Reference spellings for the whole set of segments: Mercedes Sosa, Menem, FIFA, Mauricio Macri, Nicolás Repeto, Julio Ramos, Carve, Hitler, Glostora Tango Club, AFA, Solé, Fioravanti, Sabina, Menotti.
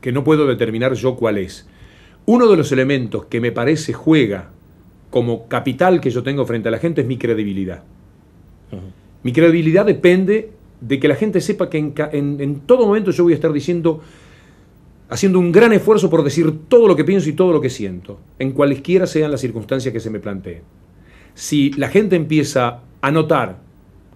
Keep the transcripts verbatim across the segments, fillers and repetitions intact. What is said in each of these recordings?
que no puedo determinar yo cuál es. Uno de los elementos que me parece juega como capital que yo tengo frente a la gente es mi credibilidad. Uh-huh. Mi credibilidad depende de que la gente sepa que en, en, en todo momento yo voy a estar diciendo, haciendo un gran esfuerzo por decir todo lo que pienso y todo lo que siento, en cualesquiera sean las circunstancias que se me planteen. Si la gente empieza a notar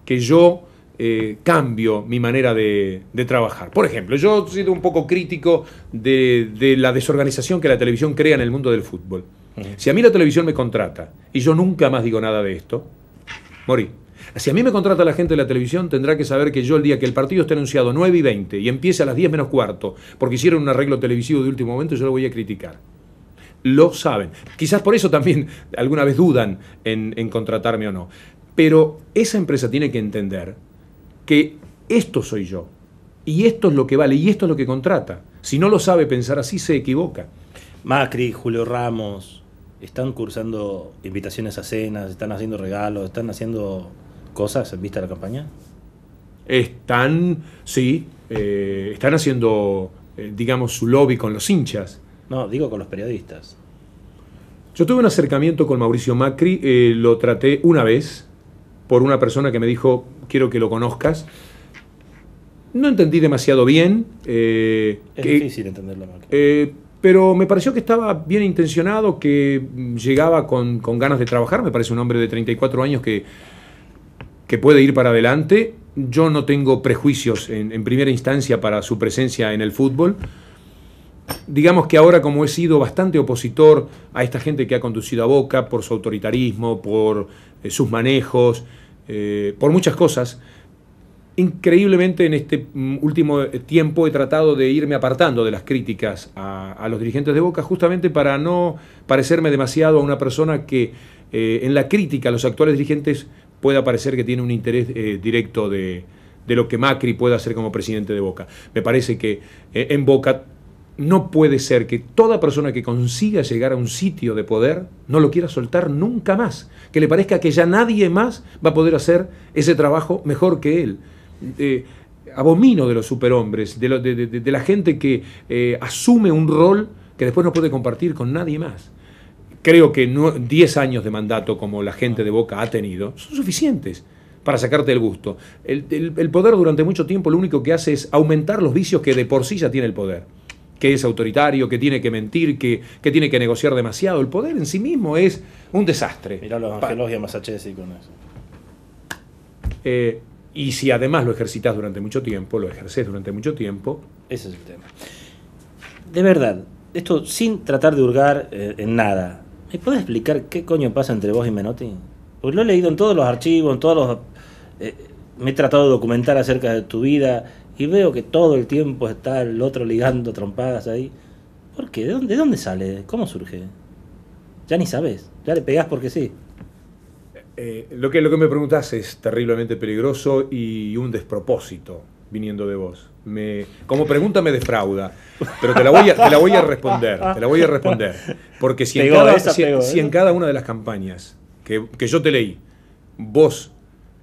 que yo eh, cambio mi manera de, de trabajar. Por ejemplo, yo he sido un poco crítico de, de la desorganización que la televisión crea en el mundo del fútbol. Si a mí la televisión me contrata y yo nunca más digo nada de esto, morí. Si a mí me contrata la gente de la televisión, tendrá que saber que yo el día que el partido esté anunciado nueve y veinte y empiece a las diez menos cuarto, porque hicieron un arreglo televisivo de último momento, yo lo voy a criticar. Lo saben. Quizás por eso también alguna vez dudan en, en contratarme o no. Pero esa empresa tiene que entender que esto soy yo, y esto es lo que vale, y esto es lo que contrata. Si no lo sabe pensar así, se equivoca. Macri, Julio Ramos, están cursando invitaciones a cenas, están haciendo regalos, están haciendo cosas en vista de la campaña. Están, sí, eh, están haciendo, eh, digamos, su lobby con los hinchas. No, digo con los periodistas. Yo tuve un acercamiento con Mauricio Macri, eh, lo traté una vez por una persona que me dijo, quiero que lo conozcas. No entendí demasiado bien. Eh, es que, difícil entenderlo, Macri. Eh, Pero me pareció que estaba bien intencionado, que llegaba con, con ganas de trabajar. Me parece un hombre de treinta y cuatro años que, que puede ir para adelante. Yo no tengo prejuicios en, en primera instancia para su presencia en el fútbol. Digamos que ahora, como he sido bastante opositor a esta gente que ha conducido a Boca por su autoritarismo, por eh, sus manejos, eh, por muchas cosas, increíblemente en este último tiempo he tratado de irme apartando de las críticas a, a los dirigentes de Boca, justamente para no parecerme demasiado a una persona que eh, en la crítica a los actuales dirigentes pueda parecer que tiene un interés eh, directo de, de lo que Macri pueda hacer como presidente de Boca. Me parece que eh, en Boca no puede ser que toda persona que consiga llegar a un sitio de poder no lo quiera soltar nunca más, que le parezca que ya nadie más va a poder hacer ese trabajo mejor que él. Eh, abomino de los superhombres, de, lo, de, de, de la gente que eh, asume un rol que después no puede compartir con nadie más. Creo que diez años de mandato como la gente de Boca ha tenido son suficientes para sacarte el gusto. El, el, el poder durante mucho tiempo lo único que hace es aumentar los vicios que de por sí ya tiene el poder, que es autoritario, que tiene que mentir, que, que tiene que negociar demasiado. El poder en sí mismo es un desastre. Mirá los Angelos y a Masachesi con eso. Eh, Y si además lo ejercitas durante mucho tiempo, lo ejerces durante mucho tiempo... Ese es el tema. De verdad, esto sin tratar de hurgar eh, en nada, ¿me podés explicar qué coño pasa entre vos y Menotti? Porque lo he leído en todos los archivos, en todos los... Eh, me he tratado de documentar acerca de tu vida y veo que todo el tiempo está el otro ligando trompadas ahí. ¿Por qué? ¿De dónde, de dónde sale? ¿Cómo surge? Ya ni sabes, ya le pegás porque sí. Eh, lo que, lo que me preguntás es terriblemente peligroso y un despropósito viniendo de vos. Me, como pregunta me defrauda, pero te la voy a, te la voy a responder, te la voy a responder. Porque si, en cada, esa, si, pegó, si en cada una de las campañas que, que yo te leí, vos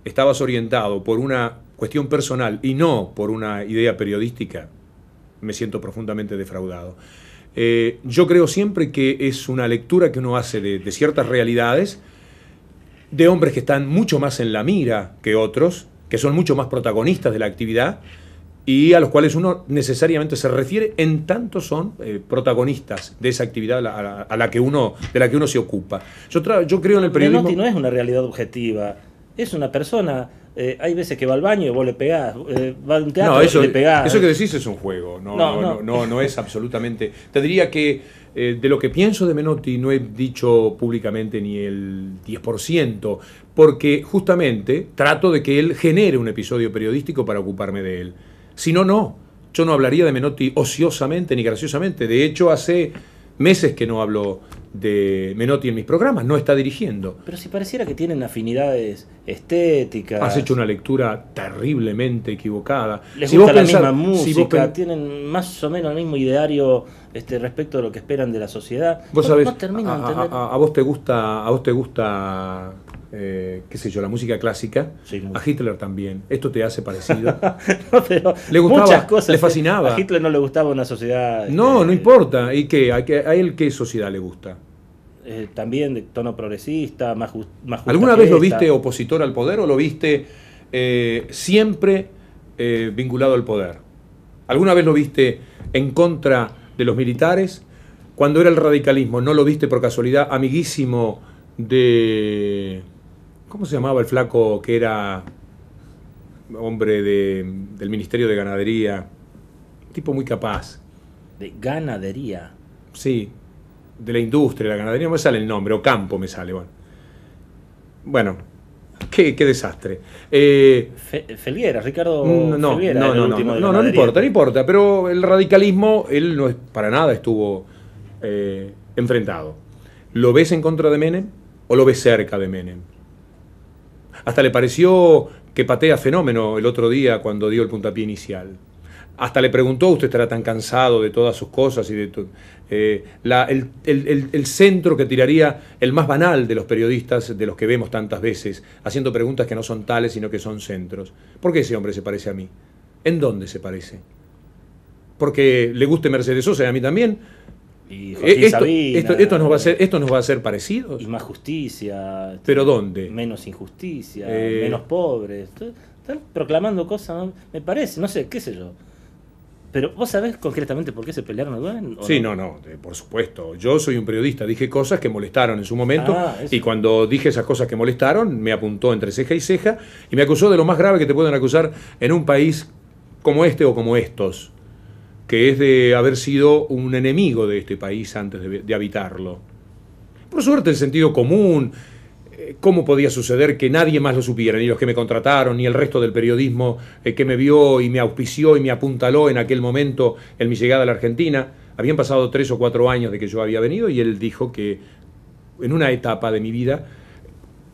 estabas orientado por una cuestión personal y no por una idea periodística, me siento profundamente defraudado. Eh, yo creo siempre que es una lectura que uno hace de, de ciertas realidades, de hombres que están mucho más en la mira que otros, que son mucho más protagonistas de la actividad y a los cuales uno necesariamente se refiere en tanto son eh, protagonistas de esa actividad a la, a la que uno, de la que uno se ocupa. Yo, tra yo creo en el periodismo... Menotti no es una realidad objetiva, es una persona... Eh, hay veces que va al baño y vos le pegás, eh, va a un teatro no, eso, y le pegás. Eso que decís es un juego, no, no, no, no. no, no, no es absolutamente... Te diría que eh, de lo que pienso de Menotti no he dicho públicamente ni el diez por ciento, porque justamente trato de que él genere un episodio periodístico para ocuparme de él. Si no, no. Yo no hablaría de Menotti ociosamente ni graciosamente. De hecho, hace meses que no hablo de Menotti en mis programas, no está dirigiendo. Pero si pareciera que tienen afinidades estéticas... Has hecho una lectura terriblemente equivocada. Les si gusta vos la pensás, misma música, si tienen más o menos el mismo ideario este, respecto de lo que esperan de la sociedad. Vos sabés, no, no a, a, a, a vos te gusta, a vos te gusta eh, qué sé yo, la música clásica, sí, a Hitler también. Esto te hace parecido. No, pero le gustaba, muchas cosas. Le fascinaba. A Hitler no le gustaba una sociedad... No, eh, no importa. ¿Y qué? ¿A, qué, a él qué sociedad le gusta? Eh, también de tono progresista, más, just, más justa. ¿Alguna vez lo viste opositor al poder o lo viste eh, siempre eh, vinculado al poder? ¿Alguna vez lo viste en contra de los militares? Cuando era el radicalismo, ¿no lo viste por casualidad amiguísimo de... ¿Cómo se llamaba el flaco que era hombre de, del Ministerio de Ganadería? Tipo muy capaz. ¿De ganadería? Sí, de la industria, de la ganadería. No me sale el nombre, o campo me sale. Bueno, bueno qué, qué desastre. Eh, Fe, Felguera, Ricardo no, no, Felguera. No, no, no, no, no, no importa, no importa. Pero el radicalismo, él no es para nada estuvo... Eh, enfrentado. ¿Lo ves en contra de Menem o lo ves cerca de Menem? Hasta le pareció que patea fenómeno el otro día cuando dio el puntapié inicial. Hasta le preguntó, ¿usted estará tan cansado de todas sus cosas y de eh, la, el, el, el, el centro que tiraría el más banal de los periodistas, de los que vemos tantas veces, haciendo preguntas que no son tales sino que son centros? ¿Por qué ese hombre se parece a mí? ¿En dónde se parece? Porque le guste Mercedes Sosa y a mí también. Y esto, Sabina, esto, esto, nos va a hacer, esto nos va a hacer parecidos. Y más justicia. ¿Pero dónde? Menos injusticia, eh... menos pobres. Están proclamando cosas, me parece, no sé, qué sé yo. Pero ¿vos sabés concretamente por qué se pelearon a Sí, no, no, no, por supuesto. Yo soy un periodista, dije cosas que molestaron en su momento. Ah, y cuando dije esas cosas que molestaron, me apuntó entre ceja y ceja y me acusó de lo más grave que te pueden acusar en un país como este o como estos, que es de haber sido un enemigo de este país antes de, de habitarlo. Por suerte, el sentido común, eh, cómo podía suceder que nadie más lo supiera, ni los que me contrataron, ni el resto del periodismo eh, que me vio y me auspició y me apuntaló en aquel momento en mi llegada a la Argentina. Habían pasado tres o cuatro años de que yo había venido y él dijo que en una etapa de mi vida,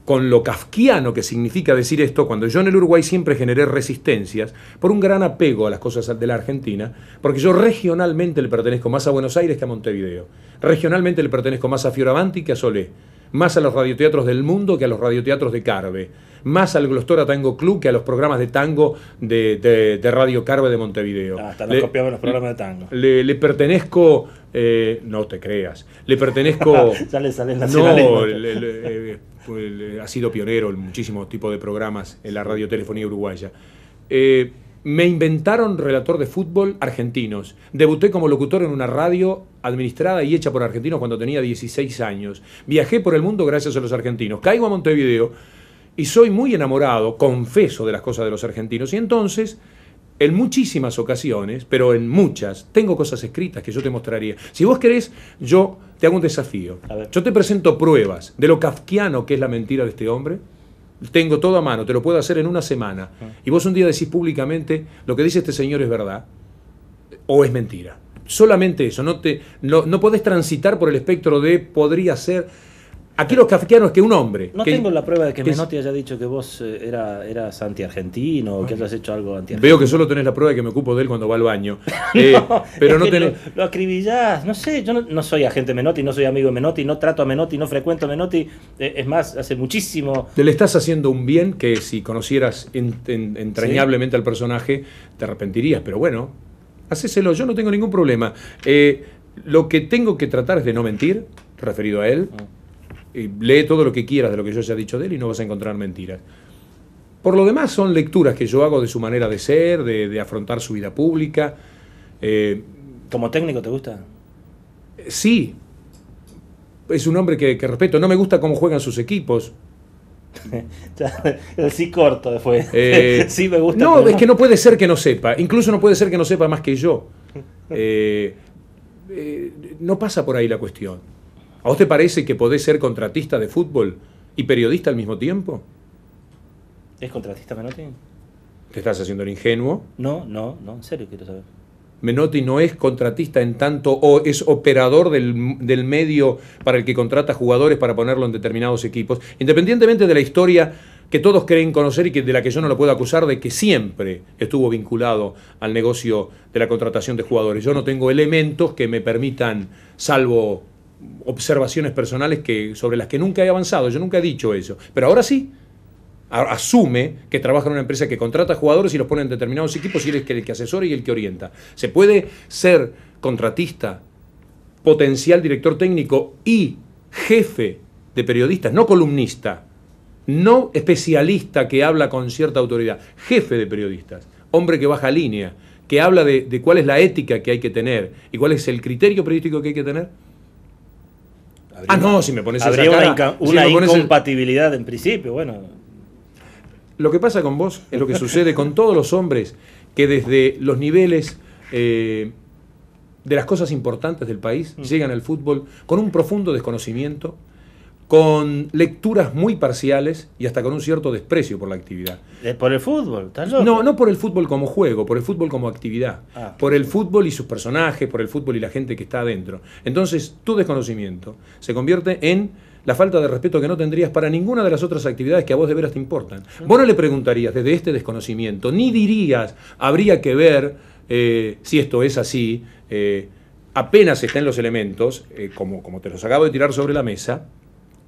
con lo kafkiano que significa decir esto, cuando yo en el Uruguay siempre generé resistencias por un gran apego a las cosas de la Argentina, porque yo regionalmente le pertenezco más a Buenos Aires que a Montevideo, regionalmente le pertenezco más a Fioravanti que a Solé, más a los radioteatros del mundo que a los radioteatros de Carve, más al Glostora Tango Club que a los programas de tango de, de, de Radio Carve de Montevideo. Ah, hasta nos copiaban los programas de tango. Le, le pertenezco... Eh, no te creas. Le pertenezco... Ya le sale el nacionalismo. No, le, le, eh, ha sido pionero en muchísimos tipos de programas en la radiotelefonía uruguaya. Eh, me inventaron relator de fútbol argentinos. Debuté como locutor en una radio administrada y hecha por argentinos cuando tenía dieciséis años. Viajé por el mundo gracias a los argentinos. Caigo a Montevideo y soy muy enamorado, confeso, de las cosas de los argentinos. Y entonces... En muchísimas ocasiones, pero en muchas, tengo cosas escritas que yo te mostraría. Si vos querés, yo te hago un desafío. Yo te presento pruebas de lo kafkiano que es la mentira de este hombre. Tengo todo a mano, te lo puedo hacer en una semana. Y vos un día decís públicamente, lo que dice este señor es verdad o es mentira. Solamente eso, no, te, no, no podés transitar por el espectro de podría ser... Aquí los kafkianos que un hombre... No que, tengo la prueba de que, que Menotti haya dicho que vos era, eras anti-argentino o que hayas hecho algo anti-argentino. Veo que solo tenés la prueba de que me ocupo de él cuando va al baño. eh, no, pero no tenés... Lo, lo acribillás, no sé, yo no, no soy agente Menotti, no soy amigo de Menotti, no trato a Menotti, no frecuento a Menotti. Eh, es más, hace muchísimo... Te le estás haciendo un bien que si conocieras en, en, entrañablemente, ¿sí?, al personaje, te arrepentirías. Pero bueno, hacéselo, yo no tengo ningún problema. Eh, lo que tengo que tratar es de no mentir, referido a él... Mm. Lee todo lo que quieras de lo que yo haya dicho de él y no vas a encontrar mentiras. Por lo demás son lecturas que yo hago de su manera de ser, de, de afrontar su vida pública. Eh, ¿Como técnico te gusta? Sí. Es un hombre que, que respeto. No me gusta cómo juegan sus equipos. El sí corto después. Eh, sí me gusta. No, es que no puede ser que no sepa. Incluso no puede ser que no sepa más que yo. Eh, eh, no pasa por ahí la cuestión. ¿A vos te parece que podés ser contratista de fútbol y periodista al mismo tiempo? ¿Es contratista Menotti? ¿Te estás haciendo el ingenuo? No, no, no, en serio quiero saber. Menotti no es contratista en tanto o es operador del, del medio para el que contrata jugadores para ponerlo en determinados equipos. Independientemente de la historia que todos creen conocer y que, de la que yo no lo puedo acusar de que siempre estuvo vinculado al negocio de la contratación de jugadores. Yo no tengo elementos que me permitan, salvo... observaciones personales que, sobre las que nunca he avanzado. Yo nunca he dicho eso. Pero ahora sí. Asume que trabaja en una empresa que contrata jugadores y los pone en determinados equipos y él es el que asesora y el que orienta. Se puede ser contratista, potencial director técnico y jefe de periodistas, no columnista, no especialista que habla con cierta autoridad, jefe de periodistas, hombre que baja línea, que habla de, de cuál es la ética que hay que tener y cuál es el criterio periodístico que hay que tener. Habría, ah, no, si me pones habría esa cara, una, inca, una si me pones incompatibilidad el... en principio, bueno... Lo que pasa con vos es lo que sucede con todos los hombres que desde los niveles eh, de las cosas importantes del país llegan al fútbol con un profundo desconocimiento, con lecturas muy parciales y hasta con un cierto desprecio por la actividad. ¿Por el fútbol? ¿Estás loco? No, no por el fútbol como juego, por el fútbol como actividad. Ah, por el fútbol y sus personajes, por el fútbol y la gente que está adentro. Entonces, tu desconocimiento se convierte en la falta de respeto que no tendrías para ninguna de las otras actividades que a vos de veras te importan. Vos no le preguntarías desde este desconocimiento, ni dirías, habría que ver eh, si esto es así, eh, apenas estén los elementos, eh, como, como te los acabo de tirar sobre la mesa,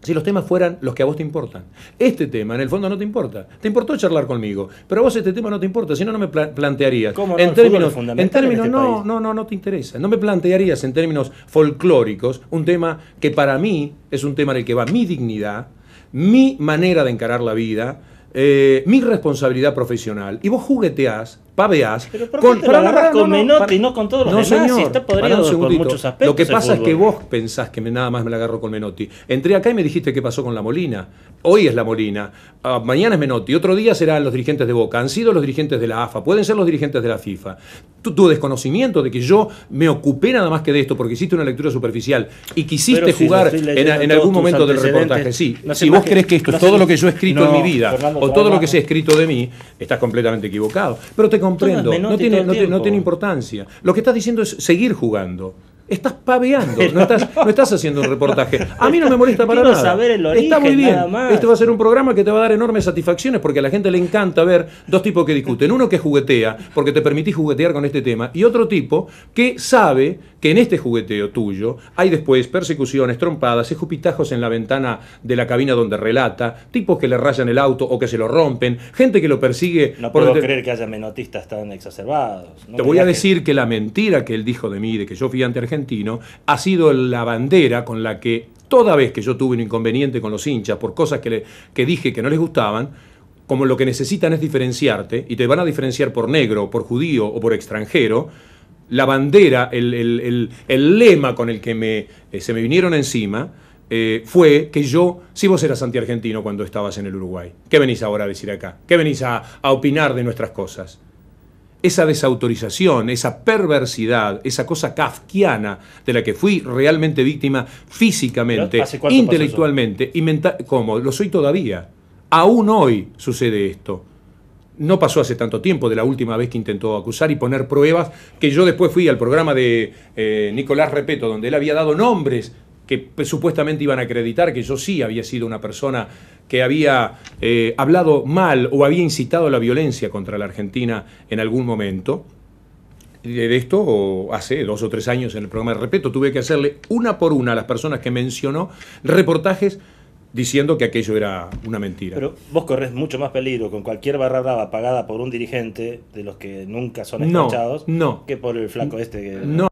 si los temas fueran los que a vos te importan. Este tema, en el fondo, no te importa. Te importó charlar conmigo, pero a vos este tema no te importa, si no, no me pla plantearías. ¿Cómo no? En términos, en términos en este no, no, no, no te interesa. No me plantearías en términos folclóricos un tema que para mí es un tema en el que va mi dignidad, mi manera de encarar la vida, eh, mi responsabilidad profesional. Y vos jugueteás, paveás. Pero ¿por qué con, te lo agarrás con no, Menotti para, y no con todos los no, demás? Señor, si está podrido por muchos aspectos. Lo que pasa es que vos pensás que nada más me la agarro con Menotti. Entré acá y me dijiste qué pasó con la Molina. Hoy es la Molina, uh, mañana es Menotti, otro día serán los dirigentes de Boca. Han sido los dirigentes de la A F A, pueden ser los dirigentes de la FIFA. Tu, tu desconocimiento de que yo me ocupé nada más que de esto porque hiciste una lectura superficial y quisiste si jugar en, en algún momento del reportaje. Sí, no si vos que, crees que esto no es todo lo que yo he escrito no, en mi vida Fernando, o todo lo que se ha escrito de mí, estás completamente equivocado. Pero te comprendo, no tiene, no, te, no tiene importancia. Lo que estás diciendo es seguir jugando. Estás paveando, no estás, no estás haciendo un reportaje. A mí no me molesta para nada. Saber el origen, está muy bien. Este va a ser un programa que te va a dar enormes satisfacciones porque a la gente le encanta ver dos tipos que discuten. Uno que juguetea, porque te permitís juguetear con este tema. Y otro tipo que sabe que en este jugueteo tuyo hay después persecuciones, trompadas, escupitajos en la ventana de la cabina donde relata, tipos que le rayan el auto o que se lo rompen, gente que lo persigue. No puedo por... creer que haya menotistas tan exacerbados. No te voy a decir que... que la mentira que él dijo de mí, de que yo fui ante Argentina, argentino, ha sido la bandera con la que toda vez que yo tuve un inconveniente con los hinchas por cosas que, le, que dije que no les gustaban, como lo que necesitan es diferenciarte y te van a diferenciar por negro, por judío o por extranjero, la bandera, el, el, el, el lema con el que me, eh, se me vinieron encima eh, fue que yo, si vos eras antiargentino cuando estabas en el Uruguay, ¿qué venís ahora a decir acá? ¿Qué venís a, a opinar de nuestras cosas? Esa desautorización, esa perversidad, esa cosa kafkiana de la que fui realmente víctima físicamente, intelectualmente y mental. ¿Cómo? Lo soy todavía. Aún hoy sucede esto. No pasó hace tanto tiempo de la última vez que intentó acusar y poner pruebas, que yo después fui al programa de eh, Nicolás Repeto, donde él había dado nombres que supuestamente iban a acreditar que yo sí había sido una persona que había eh, hablado mal o había incitado a la violencia contra la Argentina en algún momento. De esto hace dos o tres años en el programa de Repeto tuve que hacerle una por una a las personas que mencionó reportajes diciendo que aquello era una mentira. Pero vos corres mucho más peligro con cualquier barra brava pagada por un dirigente de los que nunca son escuchados no, no, que por el flaco este que... No.